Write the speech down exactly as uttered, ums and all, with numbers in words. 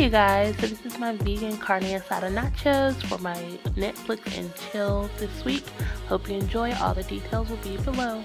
you guys, so this is my vegan carne asada nachos for my Netflix and chill this week. Hope you enjoy. All the details will be below.